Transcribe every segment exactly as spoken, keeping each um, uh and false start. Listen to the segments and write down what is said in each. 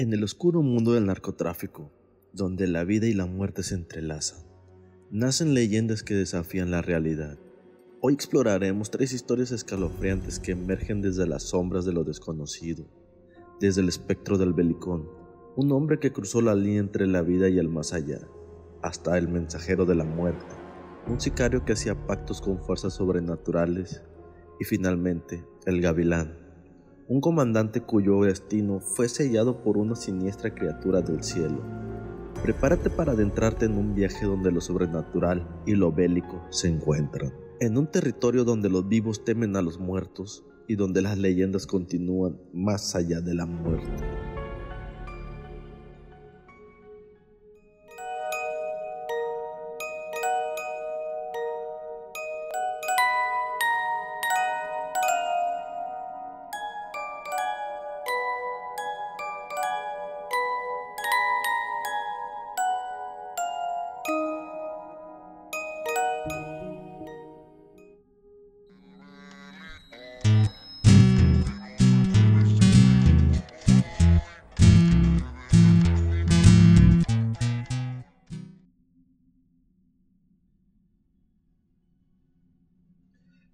En el oscuro mundo del narcotráfico, donde la vida y la muerte se entrelazan, nacen leyendas que desafían la realidad. Hoy exploraremos tres historias escalofriantes que emergen desde las sombras de lo desconocido, desde el espectro del Belicón, un hombre que cruzó la línea entre la vida y el más allá, hasta el mensajero de la muerte, un sicario que hacía pactos con fuerzas sobrenaturales, y finalmente, el Gavilán, un comandante cuyo destino fue sellado por una siniestra criatura del cielo. Prepárate para adentrarte en un viaje donde lo sobrenatural y lo bélico se encuentran, en un territorio donde los vivos temen a los muertos y donde las leyendas continúan más allá de la muerte.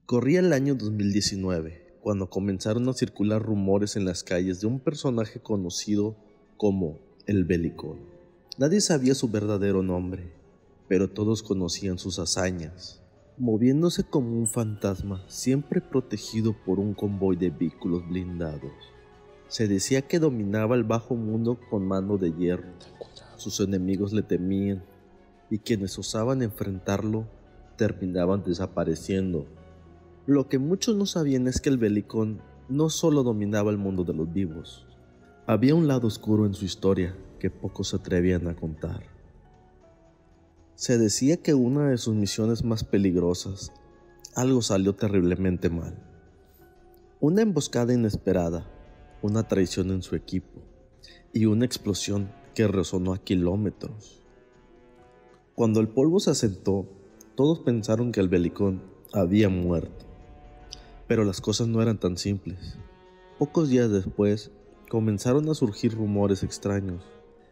Corría el año dos mil diecinueve, cuando comenzaron a circular rumores en las calles de un personaje conocido como el Belicón. Nadie sabía su verdadero nombre, pero todos conocían sus hazañas, moviéndose como un fantasma, siempre protegido por un convoy de vehículos blindados. Se decía que dominaba el bajo mundo con mano de hierro, sus enemigos le temían, y quienes osaban enfrentarlo terminaban desapareciendo. Lo que muchos no sabían es que el Belicón no solo dominaba el mundo de los vivos. Había un lado oscuro en su historia que pocos se atrevían a contar. Se decía que una de sus misiones más peligrosas, algo salió terriblemente mal. Una emboscada inesperada, una traición en su equipo y una explosión que resonó a kilómetros. Cuando el polvo se asentó, todos pensaron que el Belicón había muerto. Pero las cosas no eran tan simples. Pocos días después, comenzaron a surgir rumores extraños.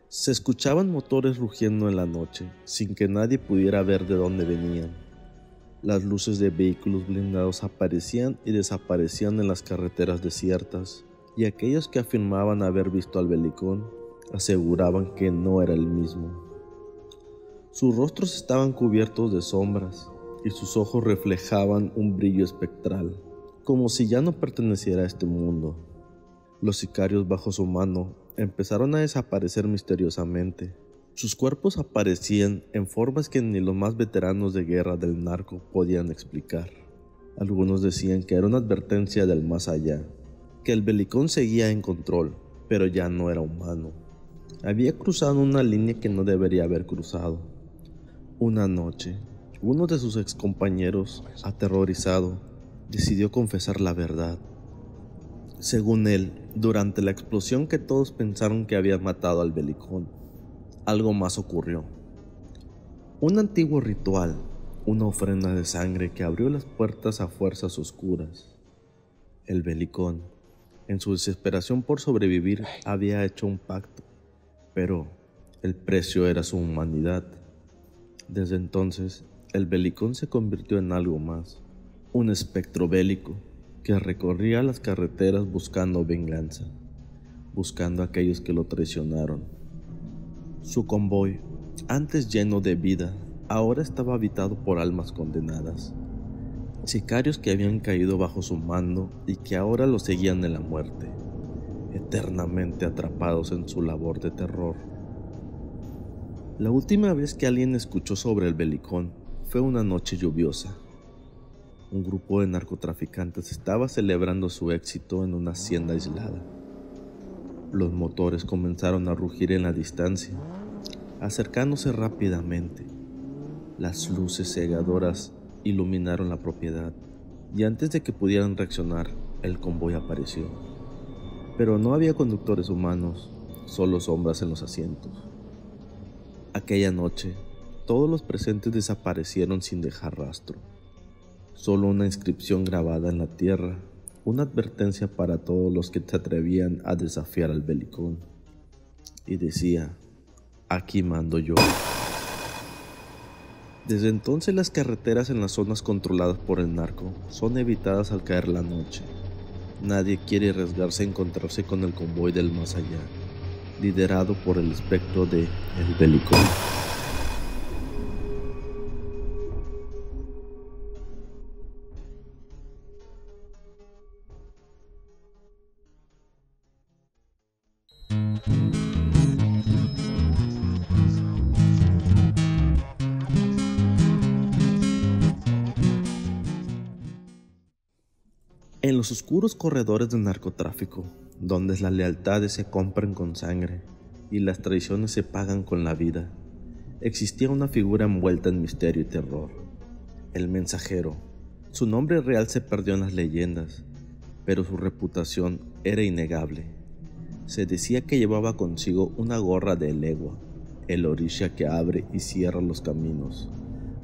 Se escuchaban motores rugiendo en la noche, sin que nadie pudiera ver de dónde venían. Las luces de vehículos blindados aparecían y desaparecían en las carreteras desiertas, y aquellos que afirmaban haber visto al Belicón, aseguraban que no era el mismo. Sus rostros estaban cubiertos de sombras, y sus ojos reflejaban un brillo espectral, como si ya no perteneciera a este mundo. Los sicarios bajo su mano empezaron a desaparecer misteriosamente. Sus cuerpos aparecían en formas que ni los más veteranos de guerra del narco podían explicar. Algunos decían que era una advertencia del más allá, que el Belicón seguía en control, pero ya no era humano. Había cruzado una línea que no debería haber cruzado. Una noche, uno de sus excompañeros, aterrorizado, decidió confesar la verdad. Según él, durante la explosión que todos pensaron que había matado al Belicón, algo más ocurrió. Un antiguo ritual, una ofrenda de sangre que abrió las puertas a fuerzas oscuras. El Belicón, en su desesperación por sobrevivir, había hecho un pacto, pero el precio era su humanidad. Desde entonces, el Belicón se convirtió en algo más, un espectro bélico que recorría las carreteras buscando venganza, buscando a aquellos que lo traicionaron. Su convoy, antes lleno de vida, ahora estaba habitado por almas condenadas, sicarios que habían caído bajo su mando y que ahora lo seguían en la muerte, eternamente atrapados en su labor de terror. La última vez que alguien escuchó sobre el Belicón fue una noche lluviosa. Un grupo de narcotraficantes estaba celebrando su éxito en una hacienda aislada. Los motores comenzaron a rugir en la distancia, acercándose rápidamente. Las luces cegadoras iluminaron la propiedad, y antes de que pudieran reaccionar, el convoy apareció. Pero no había conductores humanos, solo sombras en los asientos. Aquella noche, todos los presentes desaparecieron sin dejar rastro. Solo una inscripción grabada en la tierra, una advertencia para todos los que se atrevían a desafiar al Belicón. y decía: aquí mando yo. Desde entonces las carreteras en las zonas controladas por el narco son evitadas al caer la noche. Nadie quiere arriesgarse a encontrarse con el convoy del más allá, liderado por el espectro de El Belicón. En los oscuros corredores del narcotráfico, donde las lealtades se compran con sangre y las traiciones se pagan con la vida, existía una figura envuelta en misterio y terror: el mensajero. Su nombre real se perdió en las leyendas, pero su reputación era innegable. Se decía que llevaba consigo una gorra de Elegua, el orisha que abre y cierra los caminos,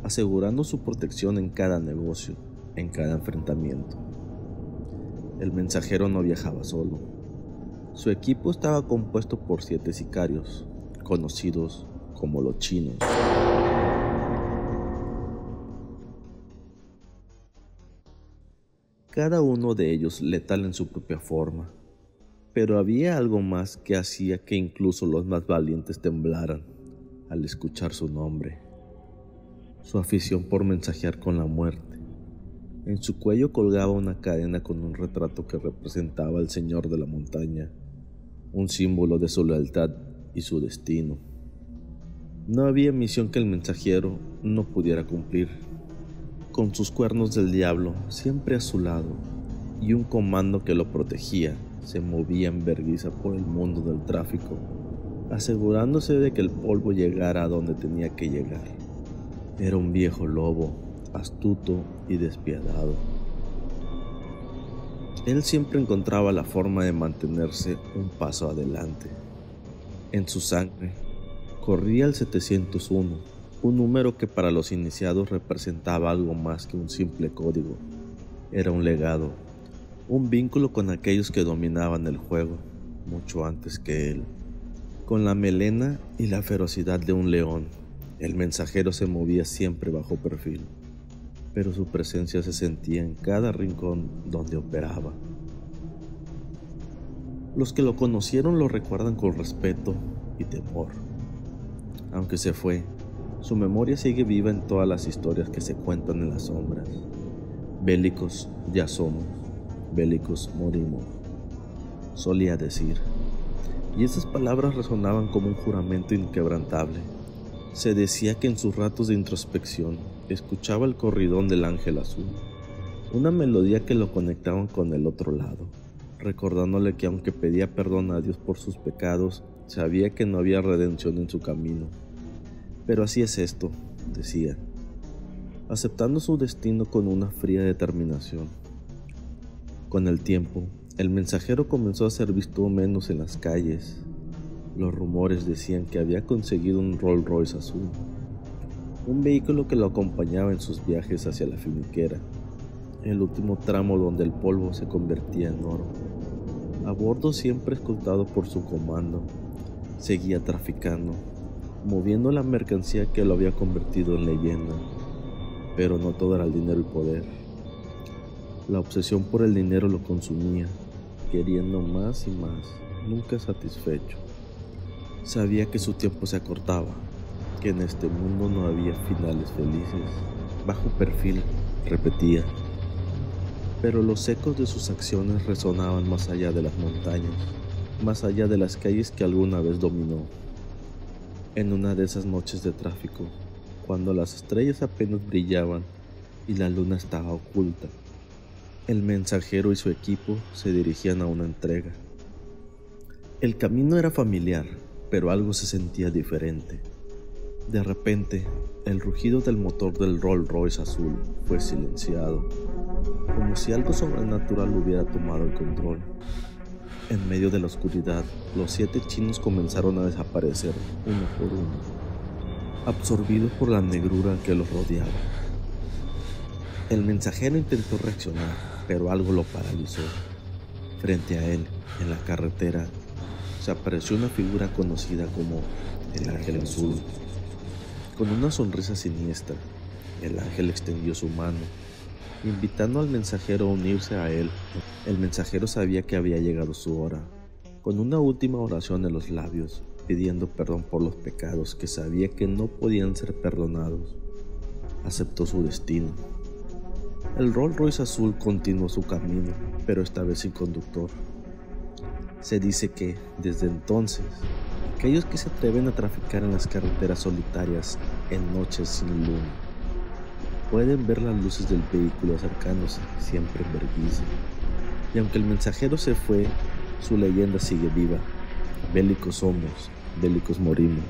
asegurando su protección en cada negocio, en cada enfrentamiento. El mensajero no viajaba solo. Su equipo estaba compuesto por siete sicarios, conocidos como los chinos. Cada uno de ellos letal en su propia forma, pero había algo más que hacía que incluso los más valientes temblaran al escuchar su nombre: su afición por mensajear con la muerte. En su cuello colgaba una cadena con un retrato que representaba al Señor de la Montaña, un símbolo de su lealtad y su destino. No había misión que el mensajero no pudiera cumplir. Con sus cuernos del diablo siempre a su lado y un comando que lo protegía, se movía en vergüenza por el mundo del tráfico, asegurándose de que el polvo llegara a donde tenía que llegar. Era un viejo lobo, astuto y despiadado. Él siempre encontraba la forma de mantenerse un paso adelante. En su sangre corría el setecientos uno, un número que para los iniciados representaba algo más que un simple código. Era un legado, un vínculo con aquellos que dominaban el juego mucho antes que él. Con la melena y la ferocidad de un león, el mensajero se movía siempre bajo perfil, pero su presencia se sentía en cada rincón donde operaba. Los que lo conocieron lo recuerdan con respeto y temor. Aunque se fue, su memoria sigue viva en todas las historias que se cuentan en las sombras. Bélicos ya somos, bélicos morimos, solía decir. Y esas palabras resonaban como un juramento inquebrantable. Se decía que en sus ratos de introspección escuchaba el corridón del Ángel Azul, una melodía que lo conectaba con el otro lado, recordándole que aunque pedía perdón a Dios por sus pecados, sabía que no había redención en su camino. Pero así es esto, decía, aceptando su destino con una fría determinación. Con el tiempo, el mensajero comenzó a ser visto menos en las calles. Los rumores decían que había conseguido un Rolls Royce azul, un vehículo que lo acompañaba en sus viajes hacia la finiquera, el último tramo donde el polvo se convertía en oro. A bordo, siempre escoltado por su comando, seguía traficando, moviendo la mercancía que lo había convertido en leyenda. Pero no todo era el dinero y poder. La obsesión por el dinero lo consumía, queriendo más y más, nunca satisfecho. Sabía que su tiempo se acortaba, que en este mundo no había finales felices. Bajo perfil, repetía. Pero los ecos de sus acciones resonaban más allá de las montañas, más allá de las calles que alguna vez dominó. En una de esas noches de tráfico, cuando las estrellas apenas brillaban y la luna estaba oculta, el mensajero y su equipo se dirigían a una entrega. El camino era familiar, pero algo se sentía diferente. De repente, el rugido del motor del Rolls Royce azul fue silenciado, como si algo sobrenatural hubiera tomado el control. En medio de la oscuridad, los siete chinos comenzaron a desaparecer uno por uno, absorbidos por la negrura que los rodeaba. El mensajero intentó reaccionar, pero algo lo paralizó. Frente a él, en la carretera, se apareció una figura conocida como el Ángel Azul. Con una sonrisa siniestra, el ángel extendió su mano, invitando al mensajero a unirse a él. El mensajero sabía que había llegado su hora. Con una última oración en los labios, pidiendo perdón por los pecados que sabía que no podían ser perdonados, aceptó su destino. El Rolls Royce azul continuó su camino, pero esta vez sin conductor. Se dice que, desde entonces, aquellos que se atreven a traficar en las carreteras solitarias en noches sin luna, pueden ver las luces del vehículo acercándose, siempre en vergüenza. Y aunque el mensajero se fue, su leyenda sigue viva. Bélicos somos, bélicos morimos.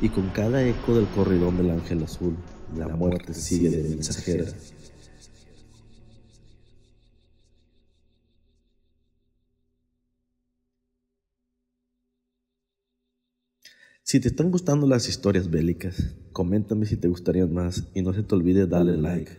Y con cada eco del corridón del Ángel Azul, la muerte sigue de mensajera. Si te están gustando las historias bélicas, coméntame si te gustarían más y no se te olvide darle like.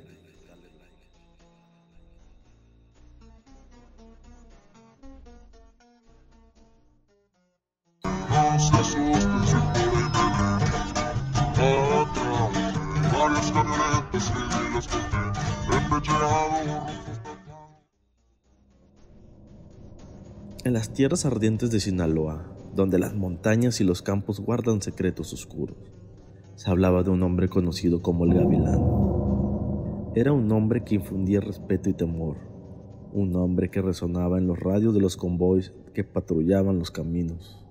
En las tierras ardientes de Sinaloa, donde las montañas y los campos guardan secretos oscuros, se hablaba de un hombre conocido como el Gavilán. Era un hombre que infundía respeto y temor, un hombre que resonaba en los radios de los convoys que patrullaban los caminos.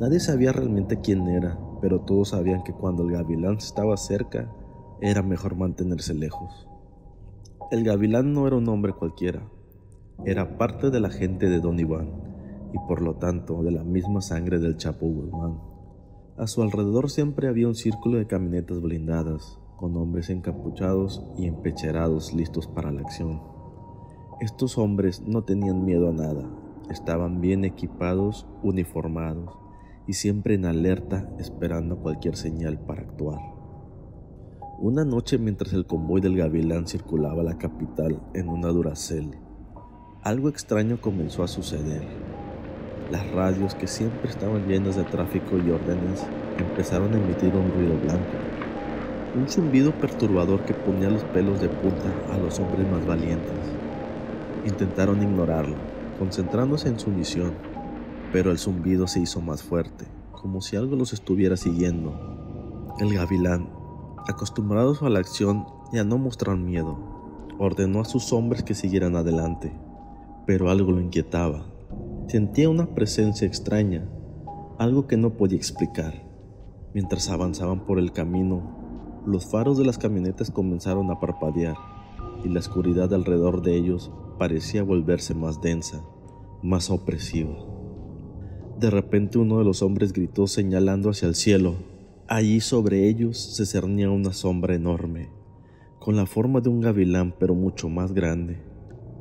Nadie sabía realmente quién era, pero todos sabían que cuando el Gavilán estaba cerca, era mejor mantenerse lejos. El Gavilán no era un hombre cualquiera, era parte de la gente de Don Iván, y por lo tanto de la misma sangre del Chapo Guzmán. A su alrededor siempre había un círculo de camionetas blindadas, con hombres encapuchados y empecherados listos para la acción. Estos hombres no tenían miedo a nada, estaban bien equipados, uniformados y siempre en alerta esperando cualquier señal para actuar. Una noche mientras el convoy del Gavilán circulaba la capital en una Duracell, algo extraño comenzó a suceder. Las radios, que siempre estaban llenas de tráfico y órdenes, empezaron a emitir un ruido blanco, un zumbido perturbador que ponía los pelos de punta a los hombres más valientes. Intentaron ignorarlo, concentrándose en su misión, pero el zumbido se hizo más fuerte, como si algo los estuviera siguiendo. El Gavilán, acostumbrados a la acción y a no mostrar miedo, ordenó a sus hombres que siguieran adelante, pero algo lo inquietaba. Sentía una presencia extraña, algo que no podía explicar. Mientras avanzaban por el camino, los faros de las camionetas comenzaron a parpadear y la oscuridad alrededor de ellos parecía volverse más densa, más opresiva. De repente uno de los hombres gritó señalando hacia el cielo. Allí sobre ellos se cernía una sombra enorme, con la forma de un gavilán pero mucho más grande,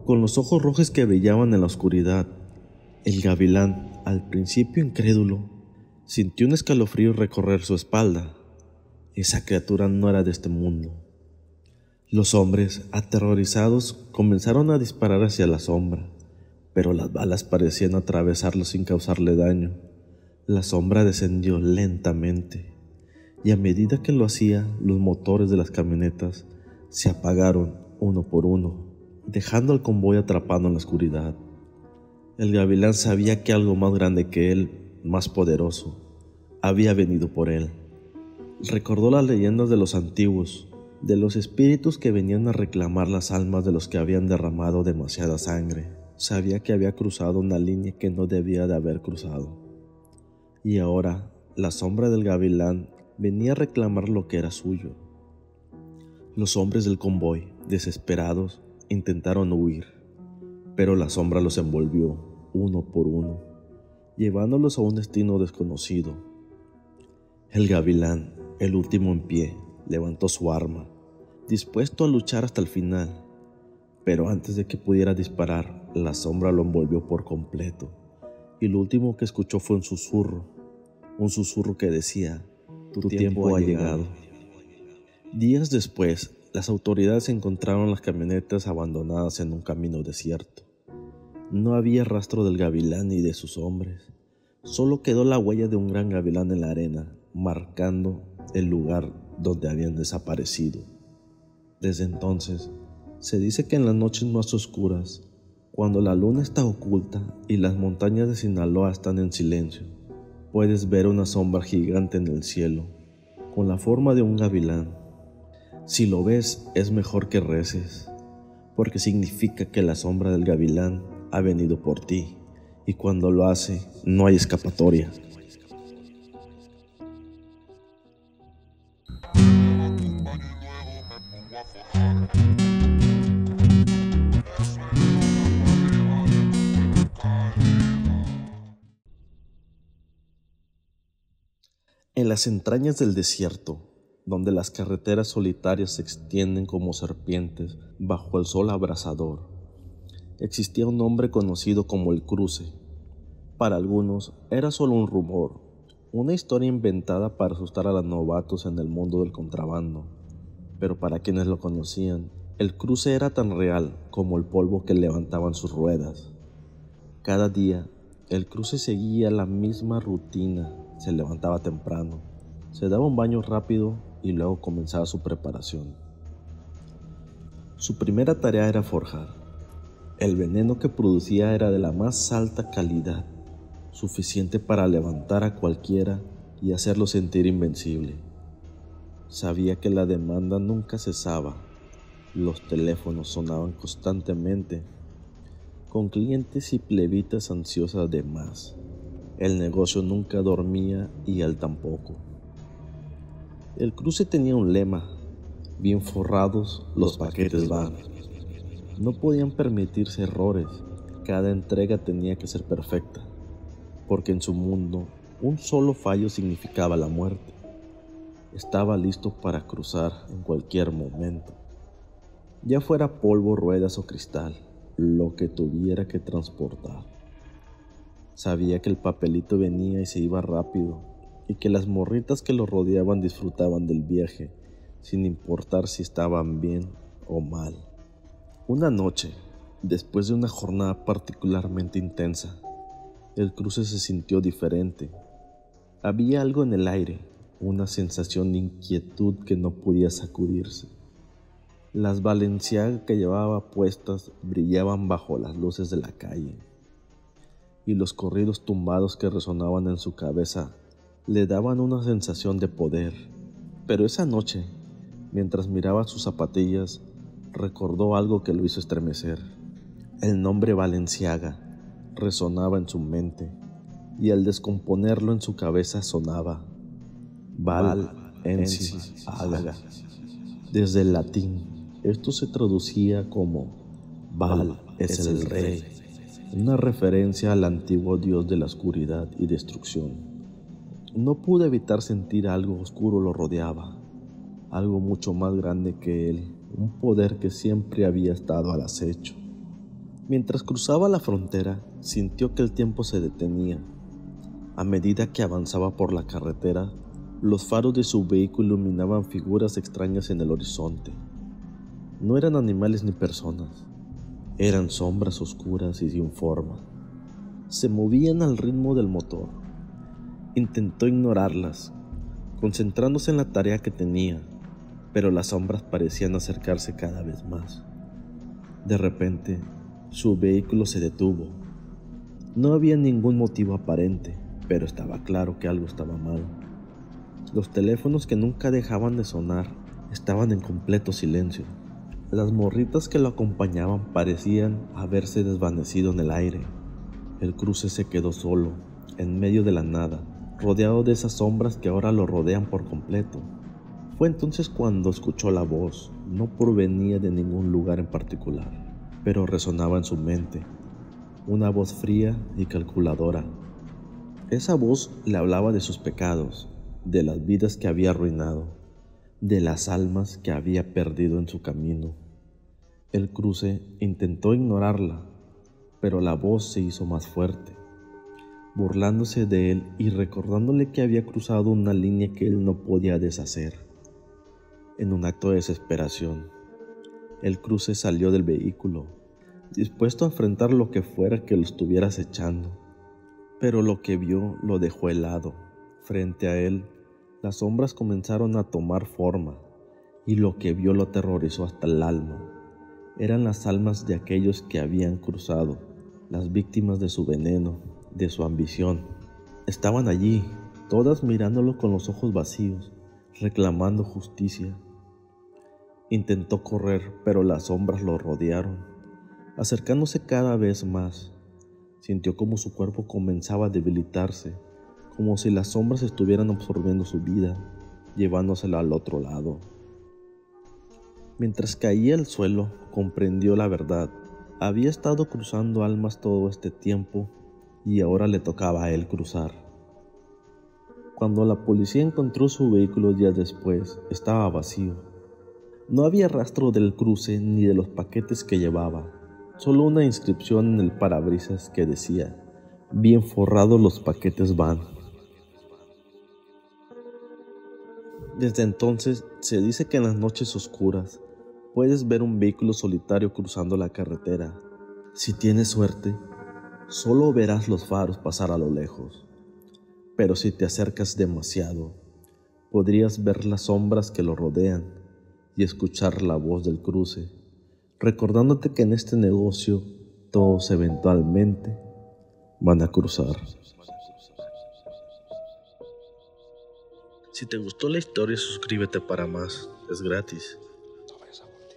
con los ojos rojos que brillaban en la oscuridad. El gavilán, al principio incrédulo, sintió un escalofrío recorrer su espalda. Esa criatura no era de este mundo. Los hombres, aterrorizados, comenzaron a disparar hacia la sombra, pero las balas parecían atravesarlo sin causarle daño. La sombra descendió lentamente, y a medida que lo hacía, los motores de las camionetas se apagaron uno por uno, dejando al convoy atrapado en la oscuridad. El gavilán sabía que algo más grande que él, más poderoso, había venido por él. Recordó las leyendas de los antiguos, de los espíritus que venían a reclamar las almas de los que habían derramado demasiada sangre. Sabía que había cruzado una línea que no debía de haber cruzado. Y ahora, la sombra del gavilán venía a reclamar lo que era suyo. Los hombres del convoy, desesperados, intentaron huir, pero la sombra los envolvió, uno por uno, llevándolos a un destino desconocido. El gavilán, el último en pie, levantó su arma, dispuesto a luchar hasta el final, pero antes de que pudiera disparar, la sombra lo envolvió por completo, y lo último que escuchó fue un susurro, un susurro que decía, tu, tu tiempo, tiempo ha llegado. llegado. Días después, las autoridades encontraron las camionetas abandonadas en un camino desierto. No había rastro del gavilán ni de sus hombres, Solo quedó la huella de un gran gavilán en la arena, marcando el lugar donde habían desaparecido. Desde entonces, se dice que en las noches más oscuras, cuando la luna está oculta y las montañas de Sinaloa están en silencio, puedes ver una sombra gigante en el cielo, con la forma de un gavilán. Si lo ves, es mejor que reces, porque significa que la sombra del gavilán ha venido por ti, y cuando lo hace, no hay escapatoria. En las entrañas del desierto, donde las carreteras solitarias se extienden como serpientes bajo el sol abrasador, existía un hombre conocido como el Cruce. Para algunos era solo un rumor, una historia inventada para asustar a los novatos en el mundo del contrabando, pero para quienes lo conocían, el Cruce era tan real como el polvo que levantaban sus ruedas. Cada día, el Cruce seguía la misma rutina. Se levantaba temprano, se daba un baño rápido y luego comenzaba su preparación. Su primera tarea era forjar. El veneno que producía era de la más alta calidad, suficiente para levantar a cualquiera y hacerlo sentir invencible. Sabía que la demanda nunca cesaba. Los teléfonos sonaban constantemente, con clientes y plebitas ansiosas de más. El negocio nunca dormía y él tampoco. El Cruce tenía un lema: bien forrados, los paquetes van. No podían permitirse errores, cada entrega tenía que ser perfecta, porque en su mundo un solo fallo significaba la muerte. Estaba listo para cruzar en cualquier momento, ya fuera polvo, ruedas o cristal, lo que tuviera que transportar. Sabía que el papelito venía y se iba rápido, y que las morritas que lo rodeaban disfrutaban del viaje, sin importar si estaban bien o mal. Una noche, después de una jornada particularmente intensa, el Cruce se sintió diferente. Había algo en el aire, una sensación de inquietud que no podía sacudirse. Las Balenciaga que llevaba puestas brillaban bajo las luces de la calle, y los corridos tumbados que resonaban en su cabeza le daban una sensación de poder. Pero esa noche, mientras miraba sus zapatillas, recordó algo que lo hizo estremecer. El nombre Balenciaga resonaba en su mente, y al descomponerlo en su cabeza sonaba Balenciaga. Desde el latín, esto se traducía como Bal es el rey, una referencia al antiguo dios de la oscuridad y destrucción. No pude evitar sentir algo oscuro lo rodeaba, algo mucho más grande que él, un poder que siempre había estado al acecho. Mientras cruzaba la frontera, sintió que el tiempo se detenía. A medida que avanzaba por la carretera, los faros de su vehículo iluminaban figuras extrañas en el horizonte. No eran animales ni personas. Eran sombras oscuras y sin forma. Se movían al ritmo del motor. Intentó ignorarlas, concentrándose en la tarea que tenía, pero las sombras parecían acercarse cada vez más. De repente, su vehículo se detuvo. No había ningún motivo aparente, pero estaba claro que algo estaba mal. Los teléfonos que nunca dejaban de sonar estaban en completo silencio. Las morritas que lo acompañaban parecían haberse desvanecido en el aire. El Cruce se quedó solo, en medio de la nada, rodeado de esas sombras que ahora lo rodean por completo. Fue entonces cuando escuchó la voz. No provenía de ningún lugar en particular, pero resonaba en su mente. Una voz fría y calculadora. Esa voz le hablaba de sus pecados, de las vidas que había arruinado, de las almas que había perdido en su camino. El Cruce intentó ignorarla, pero la voz se hizo más fuerte, burlándose de él y recordándole que había cruzado una línea que él no podía deshacer. En un acto de desesperación, el Cruce salió del vehículo, dispuesto a enfrentar lo que fuera que lo estuviera acechando. Pero lo que vio lo dejó helado. Frente a él, las sombras comenzaron a tomar forma, y lo que vio lo aterrorizó hasta el alma. Eran las almas de aquellos que habían cruzado, las víctimas de su veneno, de su ambición. Estaban allí, todas mirándolo con los ojos vacíos, reclamando justicia. Intentó correr, pero las sombras lo rodearon, acercándose cada vez más. Sintió como su cuerpo comenzaba a debilitarse, como si las sombras estuvieran absorbiendo su vida, llevándosela al otro lado. Mientras caía al suelo, comprendió la verdad. Había estado cruzando almas todo este tiempo y ahora le tocaba a él cruzar. Cuando la policía encontró su vehículo días después, estaba vacío. No había rastro del cruce ni de los paquetes que llevaba, solo una inscripción en el parabrisas que decía: bien forrados los paquetes van. Desde entonces se dice que en las noches oscuras puedes ver un vehículo solitario cruzando la carretera. Si tienes suerte, solo verás los faros pasar a lo lejos, pero si te acercas demasiado, podrías ver las sombras que lo rodean y escuchar la voz del cruce, recordándote que en este negocio todos eventualmente van a cruzar. Si te gustó la historia, suscríbete para más, es gratis.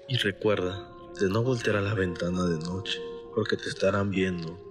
Y recuerda de no voltear a la ventana de noche, porque te estarán viendo.